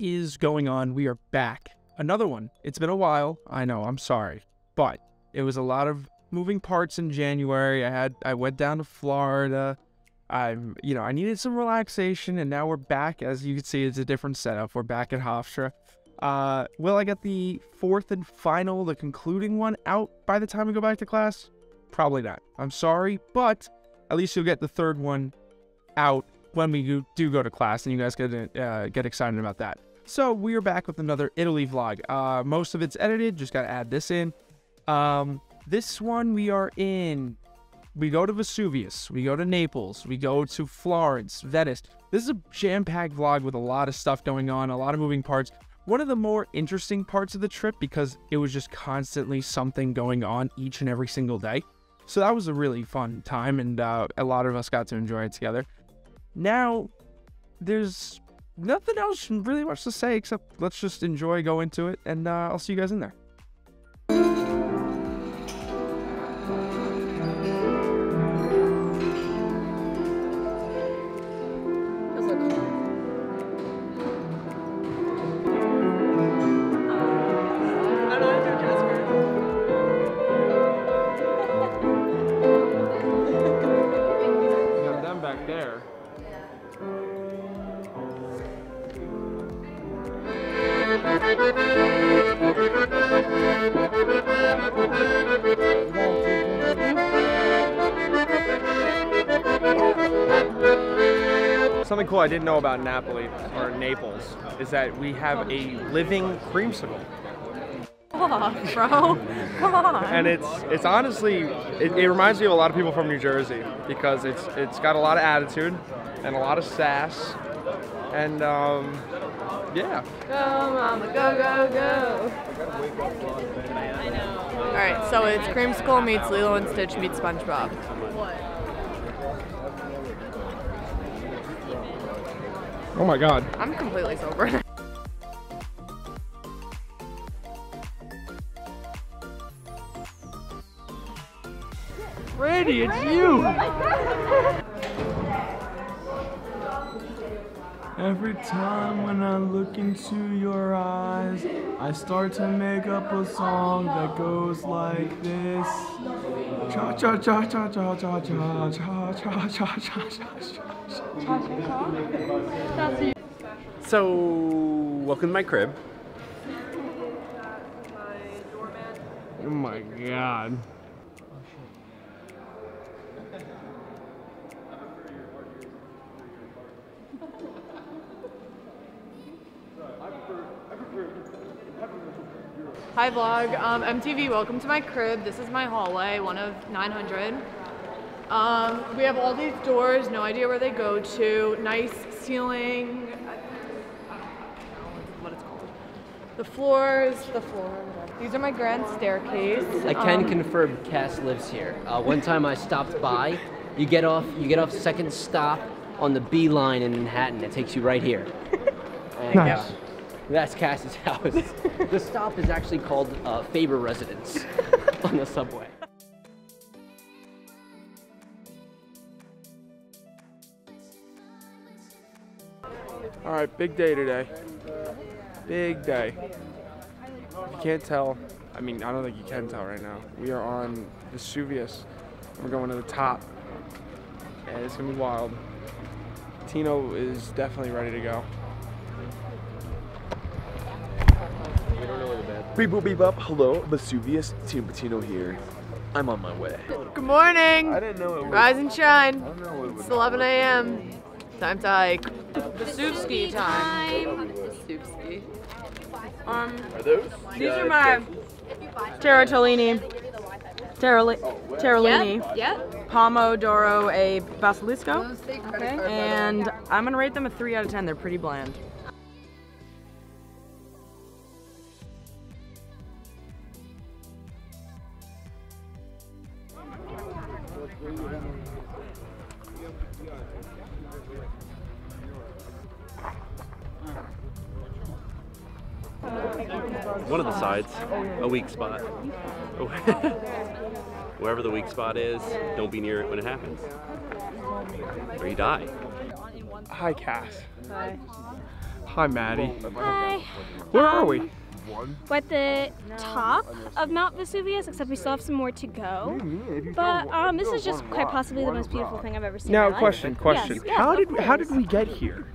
is going on? We are back. Another one. It's been a while. I know. I'm sorry. But it was a lot of moving parts in January. I went down to Florida. I needed some relaxation, and now we're back. As you can see, it's a different setup. We're back at Hofstra. Will I get the fourth and final, the concluding one, out by the time we go back to class? Probably not. I'm sorry, but at least you'll get the third one out when we do go to class, and you guys get excited about that. So we are back with another Italy vlog. Most of it's edited, just gotta add this in. This one we are in. We go to Vesuvius, we go to Naples, we go to Florence, Venice. This is a jam-packed vlog with a lot of stuff going on, a lot of moving parts. One of the more interesting parts of the trip, because it was just constantly something going on each and every single day. So that was a really fun time, and a lot of us got to enjoy it together. Now, there's nothing else really much to say, except let's just enjoy, go into it, and I'll see you guys in there. Something cool I didn't know about Napoli or Naples is that we have a living creamsicle. Come on, bro. Come on. And it's honestly, it reminds me of a lot of people from New Jersey, because it's got a lot of attitude and a lot of sass, and yeah. Go mama, go go go. I know. All right, so it's creamsicle meets Lilo and Stitch meets Spongebob. What? Oh my god. I'm completely sober. Grady, it's you! Every time when I look into your eyes, I start to make up a song that goes like this. Cha cha cha cha cha cha cha cha cha cha cha cha. So, welcome to my crib. Oh my god. Hi vlog, MTV, welcome to my crib. This is my hallway, one of 900. We have all these doors, no idea where they go to, nice ceiling, I don't know what it's called. The floor, these are my grand staircase. I can confirm Cass lives here. One time I stopped by, you get off second stop on the B line in Manhattan, it takes you right here. And, nice. That's Cass's house. The stop is actually called Faber Residence on the subway. All right, big day today. Big day. If you can't tell, I mean, I don't think you can tell right now. We are on Vesuvius. We're going to the top, and it's gonna be wild. Tino is definitely ready to go. Beep-boop, beep-up, hello, Vesuvius, Team Patino here. I'm on my way. Good morning. I didn't know it was. Rise and shine. It's 11 a.m. Time to hike. Vesuvski time. Vesuvski. Are those? These are my Tarotolini. Tarotolini. Yeah. Pomodoro a Basilisco. Okay. And I'm gonna rate them a 3 out of 10. They're pretty bland. One of the sides, a weak spot. Wherever the weak spot is, don't be near it when it happens, or you die. Hi, Cass. Hi. Hi, Maddie. Hi. Where are we? We're at the top of Mount Vesuvius, except we still have some more to go. But this is just quite possibly the most beautiful thing I've ever seen. Now, question. Yes, yeah, how did we get here?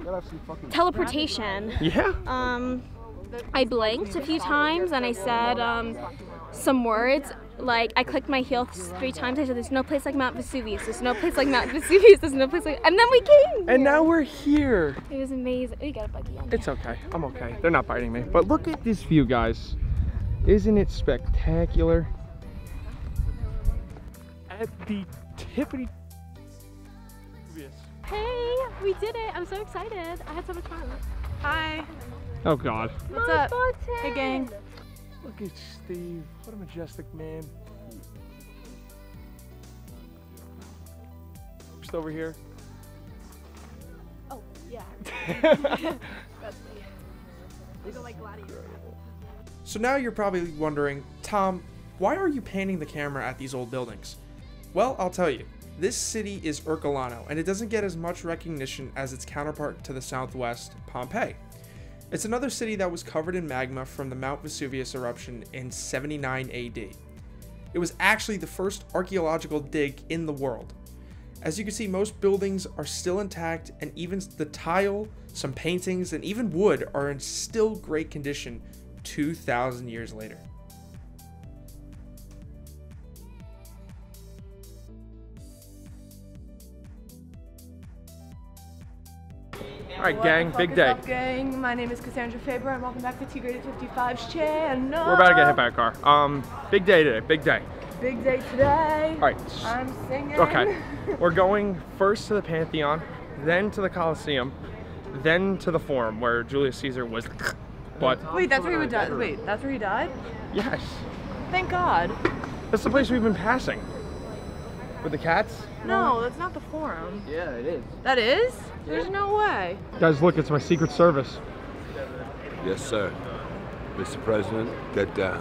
Teleportation. Yeah. I blinked a few times and I said some words. Like, I clicked my heel 3 times. I said, there's no place like Mount Vesuvius. There's no place like Mount Vesuvius. There's no place like... And then we came here. And now we're here. It was amazing. We got a buggy on. It's okay. I'm okay. They're not biting me. But look at this view, guys. Isn't it spectacular? At the tippity... Hey, we did it. I'm so excited. I had so much fun. Hi. Oh, God. What's up? Hey, gang. Look at Steve, what a majestic man. Just over here. Oh, yeah. So now you're probably wondering, Tom, why are you panning the camera at these old buildings? Well, I'll tell you. This city is Urcolano, and it doesn't get as much recognition as its counterpart to the southwest, Pompeii. It's another city that was covered in magma from the Mount Vesuvius eruption in 79 AD. It was actually the first archaeological dig in the world. As you can see, most buildings are still intact, and even the tile, some paintings, and even wood are in still great condition 2,000 years later. Alright, gang, big day. What's up, gang? My name is Cassandra Faber and welcome back to T-Grady 55's channel. We're about to get hit by a car. Big day today, big day. Big day today. Alright. I'm singing. Okay. We're going first to the Pantheon, then to the Colosseum, then to the Forum where Julius Caesar was. But wait, that's where he died. Wait, that's where he died? Yes. Thank God. That's the place we've been passing. With the cats? No, that's not the Forum. Yeah, it is. That is? There's no way. Guys, look, it's my Secret Service. Yes, sir. Mr. President, get down.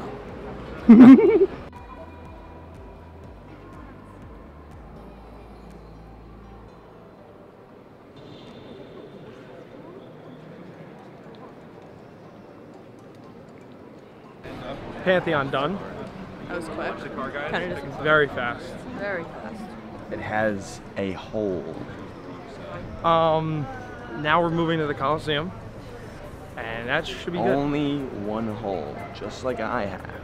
Pantheon done. That was quick. Very fast. Very fast. It has a hole. Now we're moving to the Colosseum, and that should be good. Only one hole, just like I have.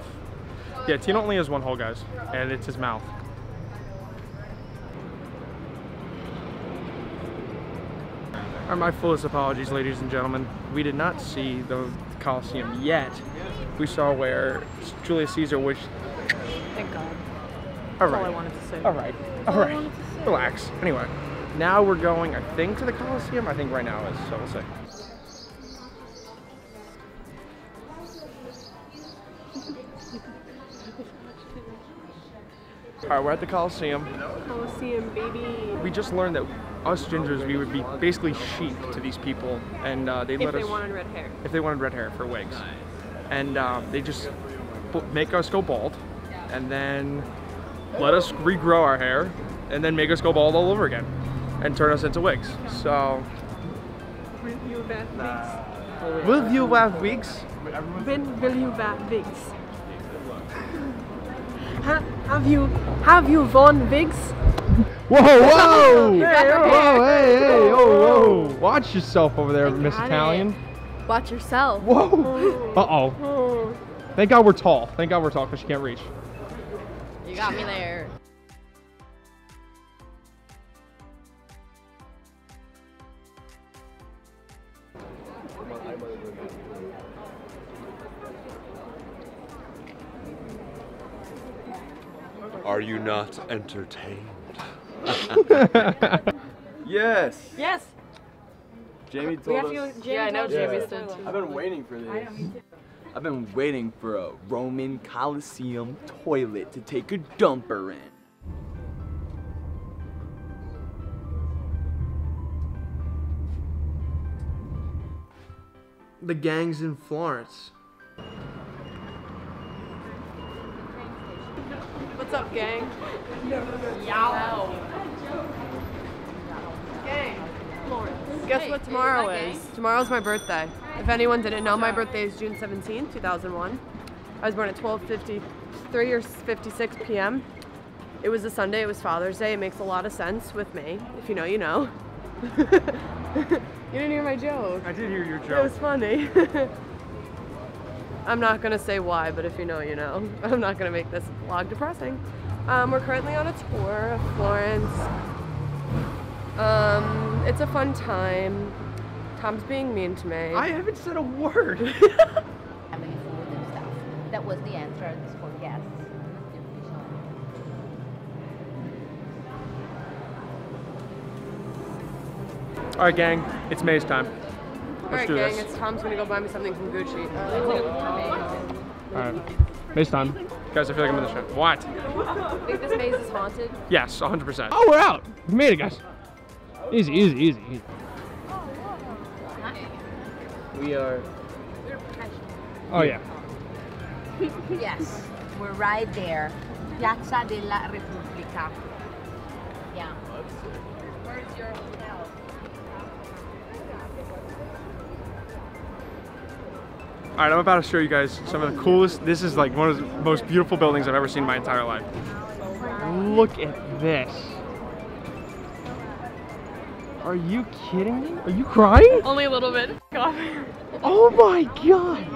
Yeah, Tina only has one hole, guys, and it's his mouth. All right, my fullest apologies, ladies and gentlemen. We did not see the Colosseum yet. We saw where Julius Caesar wished. Thank God. All right. That's all I wanted to say. All right. All right. Relax. Anyway, now we're going, I think, to the Colosseum. I think right now is, so we'll see. All right, we're at the Colosseum. Colosseum, baby. We just learned that us gingers, we would be basically sheep to these people, and they let us. If they wanted red hair. If they wanted red hair for wigs, and they just make us go bald, and then let us regrow our hair, and then make us go bald all over again, and turn us into wigs. So. Will you have wigs? When will you have wigs? Have you worn wigs? Whoa! Whoa! Hey, whoa! Hey! Hey! Oh! Whoa! Watch yourself over there, Miss Italian. Watch yourself. Whoa! Uh oh. Thank God we're tall. Thank God we're tall, because she can't reach. You got me there. Are you not entertained? Yes. Yes. Jamie told us. Yeah, I know Jamie's done too. I've been waiting for this. I've been waiting for a Roman Colosseum toilet to take a dumper in. The gang's in Florence. What's up, gang? Yow. Gang. Florence. Guess what tomorrow is? Tomorrow's my birthday. If anyone didn't know, my birthday is June 17, 2001. I was born at 12:53 or 56 p.m. It was a Sunday, it was Father's Day. It makes a lot of sense with me. If you know, you know. You didn't hear my joke. I did hear your joke. It was funny. I'm not gonna say why, but if you know, you know. I'm not gonna make this vlog depressing. We're currently on a tour of Florence. It's a fun time. Tom's being mean to me. I haven't said a word. That was the answer for yes. All right, gang, it's maze time. Let's do this. It's Tom's gonna go buy me something from Gucci. All right, maze time. Guys, I feel like I'm in the show. What? You think this maze is haunted? Yes, 100%. Oh, we're out. We made it, guys. Easy, easy, easy, easy. We are. Oh yeah. Yes, we're right there. Piazza della Repubblica. Yeah. Where's your hotel? All right, I'm about to show you guys some of the coolest. This is like one of the most beautiful buildings I've ever seen in my entire life. Look at this. Are you kidding me? Are you crying? Only a little bit. Oh my God.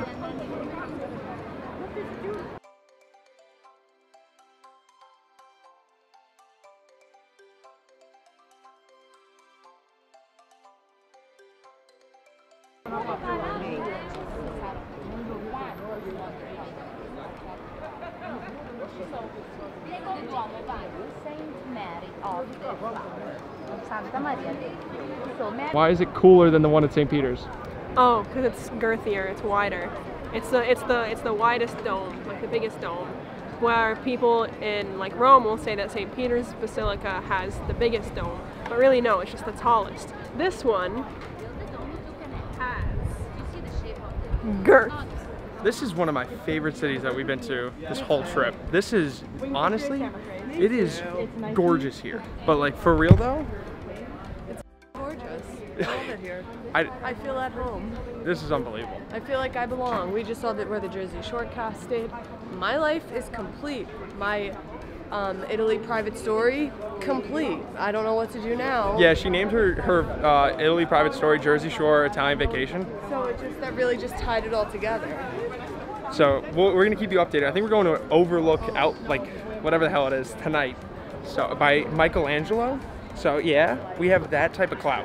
Why is it cooler than the one at St. Peter's? Oh, because it's girthier, it's wider. It's the widest dome, like the biggest dome. Where people in like Rome will say that St. Peter's Basilica has the biggest dome, but really no, it's just the tallest. This one has girth. This is one of my favorite cities that we've been to this whole trip. This is, honestly, it is gorgeous here. But like, for real though? It's gorgeous. I love it here. I feel at home. This is unbelievable. I feel like I belong. We just saw that where the Jersey Shore cast stayed. My life is complete. My Italy private story, complete. I don't know what to do now. Yeah, she named her Italy private story Jersey Shore Italian Vacation. So it just, that really just tied it all together. So we're gonna keep you updated. I think we're going to Overlook out, like whatever the hell it is, tonight. So by Michelangelo. So yeah, we have that type of clout.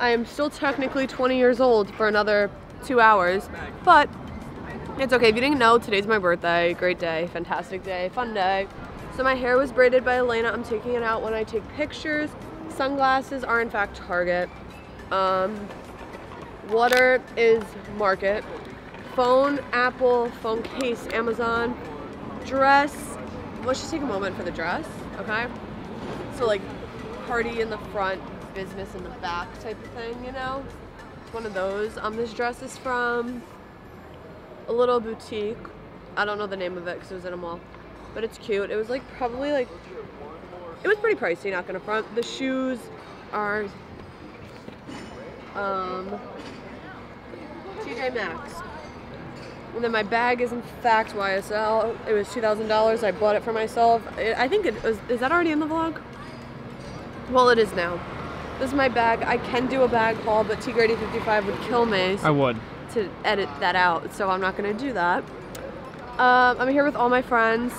I am still technically 20 years old for another 2 hours, but it's okay. If you didn't know, today's my birthday. Great day, fantastic day, fun day. So my hair was braided by Elena. I'm taking it out when I take pictures. Sunglasses are in fact Target. Water is Market. Phone, Apple, phone case, Amazon. Dress, let's just take a moment for the dress, okay? So like party in the front, business in the back type of thing, you know? It's one of those. This dress is from a little boutique. I don't know the name of it because it was in a mall, but it's cute. It was like probably like, it was pretty pricey, not gonna front. The shoes are TJ Maxx. And then my bag is in fact YSL. It was $2,000, I bought it for myself. I think it was, is that already in the vlog? Well, it is now. This is my bag. I can do a bag haul, but T-Grady 55 would kill me. I would. To edit that out, so I'm not going to do that. I'm here with all my friends.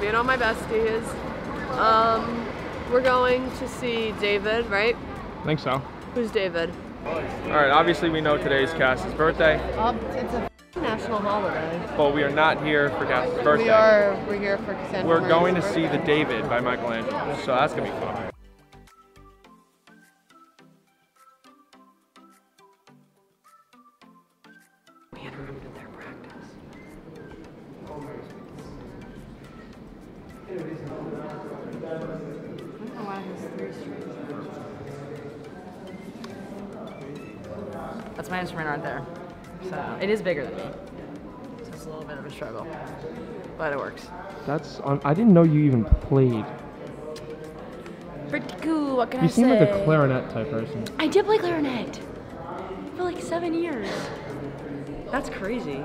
Being all my besties. We're going to see David, right? I think so. Who's David? Alright, obviously we know today's Cass's birthday. It's a national holiday. Well, we are not here for Cass's birthday. We're here for Cassandra. We're going to see The David by Michelangelo, so that's going to be fun. We interrupted their practice. I don't know why I have three strings. because my instrument aren't there. So it is bigger than me. So it's a little bit of a struggle, but it works. That's I didn't know you even played. Pretty cool. What can I say? You seem like a clarinet type person. I did play clarinet for like 7 years. That's crazy.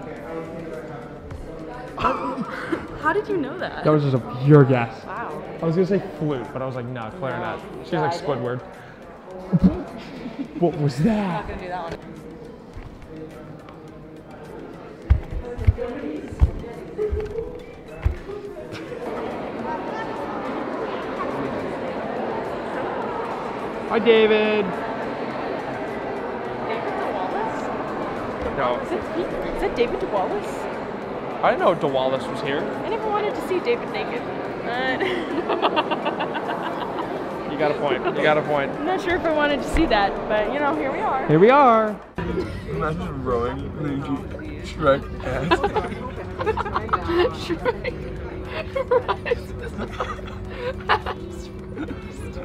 How did you know that? That was just a pure guess. Wow. I was gonna say flute, but I was like, no, clarinet. No, she's like Squidward. What was that? I'm not gonna do that one. Hi, David. David DeWallace? No. Is that David DeWallace? I didn't know DeWallace was here. I never wanted to see David naked. You got a point. You got a point. I'm not sure if I wanted to see that, but you know, here we are. Here we are. Imagine rowing Luigi Shrek ass. Shrek rises up.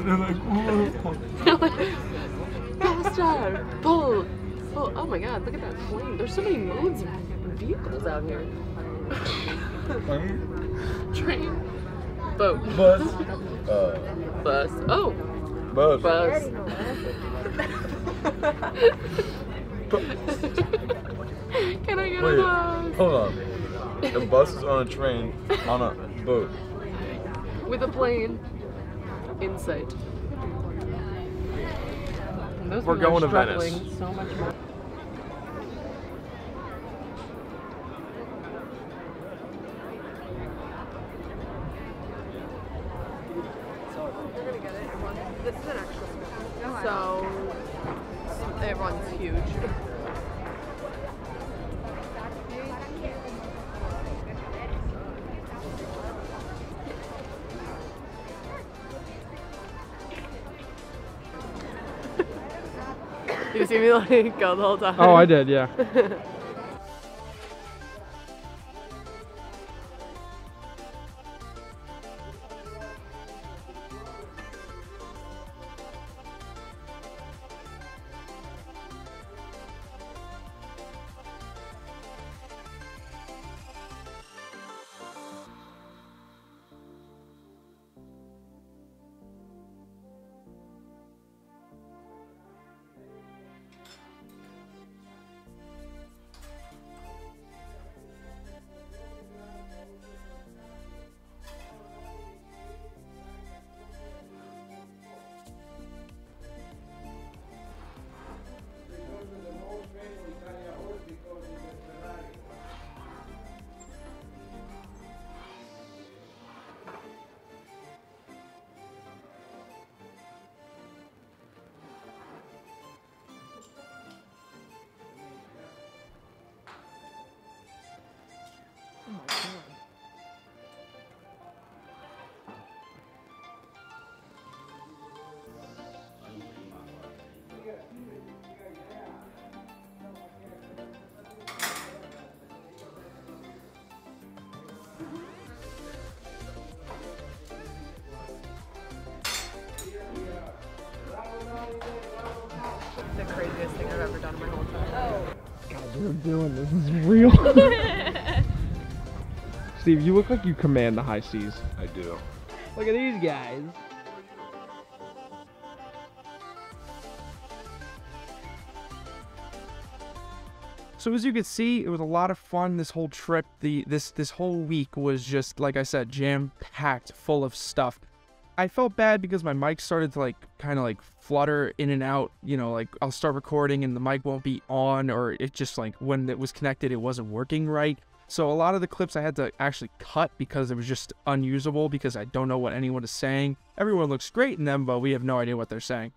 They're like, Fast pull. Oh my god, look at that plane. There's so many modes of vehicles out here. Train. Boat. Bus. Bus. Oh. Bus. Bus. Can I get a bus? Hold on. The bus is on a train on a boat. With a plane. Insight. We're going to Venice. So much more. So it runs huge. You see me like go the whole time? Oh, I did, yeah. The craziest thing I've ever done in my whole time. Oh. God, you're doing this. This is real. Steve, you look like you command the high seas. I do. Look at these guys. So as you can see, it was a lot of fun. This whole trip, this whole week was just, like I said, jam-packed full of stuff. I felt bad because my mic started to kind of flutter in and out, you know, like I'll start recording and the mic won't be on, or it just like when it was connected, it wasn't working right. So a lot of the clips I had to actually cut because it was just unusable because I don't know what anyone is saying. Everyone looks great in them, but we have no idea what they're saying.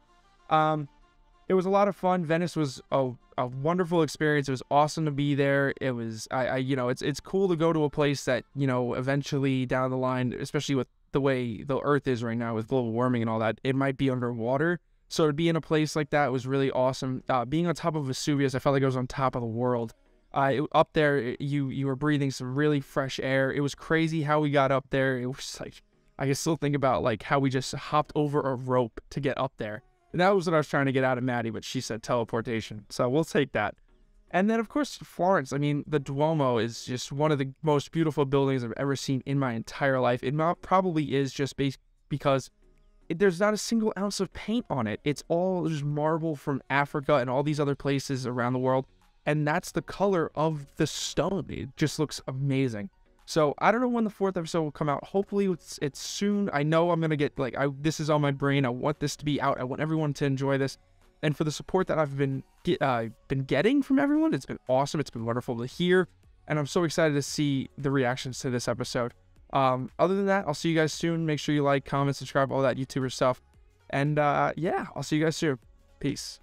It was a lot of fun. Venice was a wonderful experience. It was awesome to be there. It was, I you know, it's cool to go to a place that, you know, eventually down the line, especially with the way the earth is right now with global warming and all that, it might be underwater. So to be in a place like that was really awesome. Being on top of Vesuvius, I felt like I was on top of the world. Up there, you were breathing some really fresh air. It was crazy how we got up there. It was like, I can still think about like how we just hopped over a rope to get up there. And that was what I was trying to get out of Maddie, but she said teleportation. So we'll take that. And then, of course, Florence. I mean, the Duomo is just one of the most beautiful buildings I've ever seen in my entire life. It probably is just because there's not a single ounce of paint on it. It's all just marble from Africa and all these other places around the world. And that's the color of the stone. It just looks amazing. So I don't know when the fourth episode will come out. Hopefully it's soon. I know I'm going to get, like, this is on my brain. I want this to be out. I want everyone to enjoy this. And for the support that I've been getting from everyone, it's been awesome. It's been wonderful to hear. And I'm so excited to see the reactions to this episode. Other than that, I'll see you guys soon. Make sure you like, comment, subscribe, all that YouTuber stuff. And yeah, I'll see you guys soon. Peace.